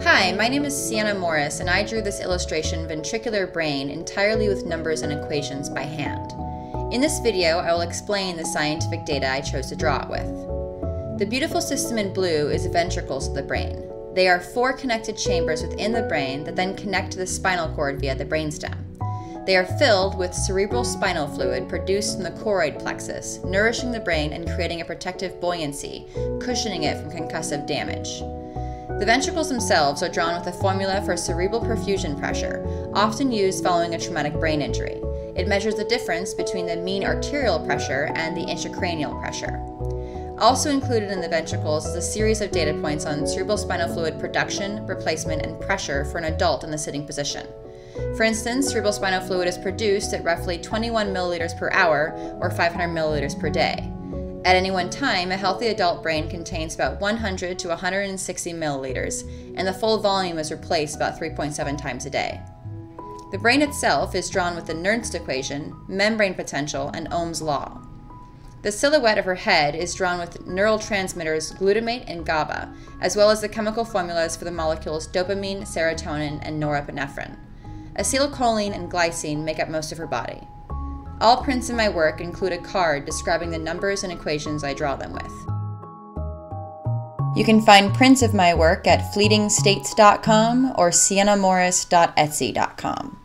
Hi, my name is Sienna Morris, and I drew this illustration, Ventricular Brain, entirely with numbers and equations by hand. In this video, I will explain the scientific data I chose to draw it with. The beautiful system in blue is the ventricles of the brain. They are four connected chambers within the brain that then connect to the spinal cord via the brainstem. They are filled with cerebral spinal fluid produced from the choroid plexus, nourishing the brain and creating a protective buoyancy, cushioning it from concussive damage. The ventricles themselves are drawn with a formula for cerebral perfusion pressure, often used following a traumatic brain injury. It measures the difference between the mean arterial pressure and the intracranial pressure. Also included in the ventricles is a series of data points on cerebral spinal fluid production, replacement, and pressure for an adult in the sitting position. For instance, cerebral spinal fluid is produced at roughly 21 milliliters per hour or 500 milliliters per day. At any one time, a healthy adult brain contains about 100 to 160 milliliters, and the full volume is replaced about 3.7 times a day. The brain itself is drawn with the Nernst equation, membrane potential, and Ohm's law. The silhouette of her head is drawn with neurotransmitters glutamate and GABA, as well as the chemical formulas for the molecules dopamine, serotonin, and norepinephrine. Acetylcholine and glycine make up most of her body. All prints in my work include a card describing the numbers and equations I draw them with. You can find prints of my work at fleetingstates.com or siennamorris.etsy.com.